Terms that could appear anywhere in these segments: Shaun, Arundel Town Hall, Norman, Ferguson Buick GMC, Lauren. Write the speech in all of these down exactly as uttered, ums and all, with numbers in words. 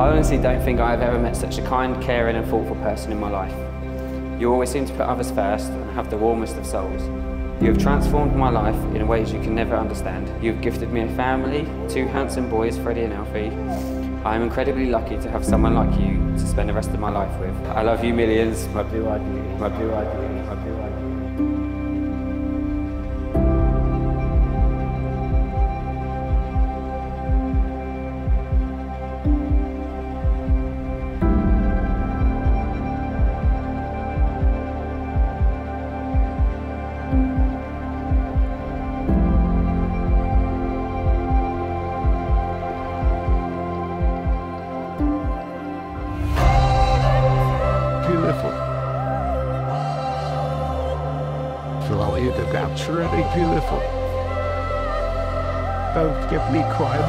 I honestly don't think I've ever met such a kind, caring and thoughtful person in my life. You always seem to put others first and have the warmest of souls. You have transformed my life in ways you can never understand. You have gifted me a family, two handsome boys, Freddie and Alfie. I am incredibly lucky to have someone like you to spend the rest of my life with. I love you millions, my blue-eyed millions, my blue-eyed millions, my blue-eyed millions. You're absolutely beautiful. Don't give me quiet. Let's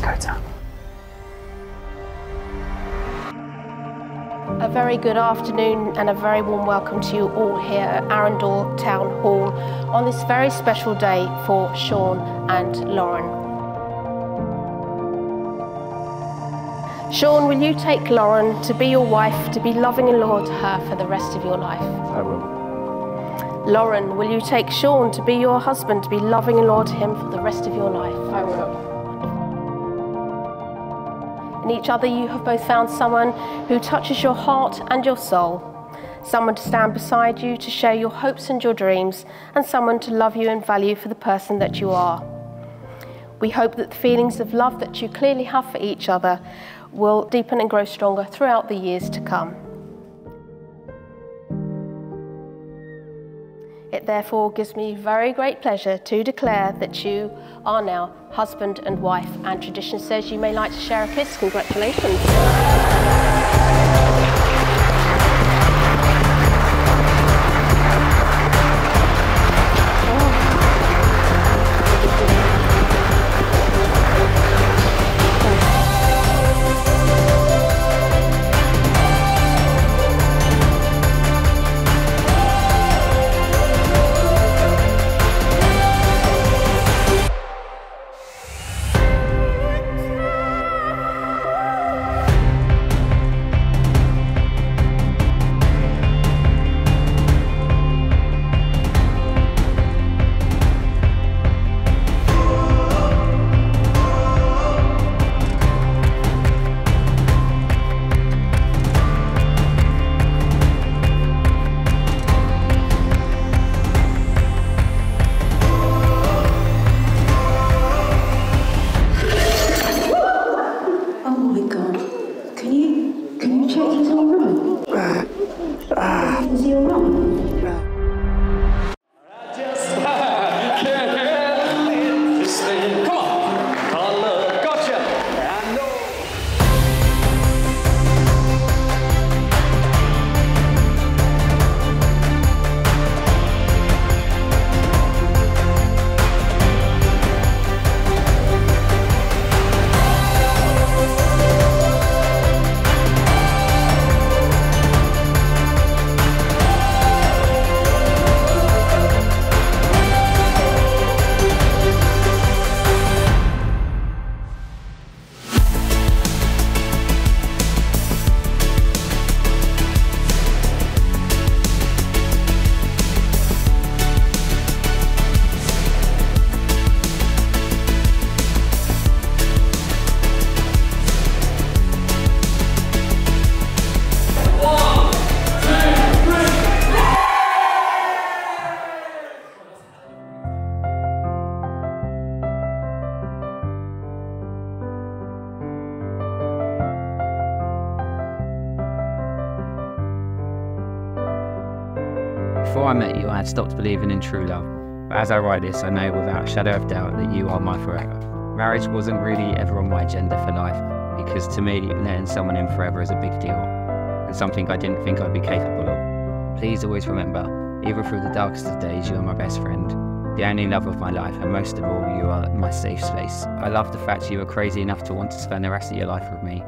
go down. A very good afternoon and a very warm welcome to you all here at Arundel Town Hall on this very special day for Sean and Lauren. Sean, will you take Lauren to be your wife, to be loving and loyal to her for the rest of your life? I will. Lauren, will you take Sean to be your husband, to be loving and loyal to him for the rest of your life? I will. In each other, you have both found someone who touches your heart and your soul. Someone to stand beside you, to share your hopes and your dreams, and someone to love you and value for the person that you are. We hope that the feelings of love that you clearly have for each other will deepen and grow stronger throughout the years to come. It therefore gives me very great pleasure to declare that you are now husband and wife, and tradition says you may like to share a kiss. Congratulations. Before I met you, I had stopped believing in true love, but as I write this, I know without a shadow of doubt that you are my forever. Marriage wasn't really ever on my agenda for life, because to me, letting someone in forever is a big deal, and something I didn't think I'd be capable of. Please always remember, even through the darkest of days, you are my best friend. the only love of my life, and most of all, you are my safe space. I love the fact you were crazy enough to want to spend the rest of your life with me.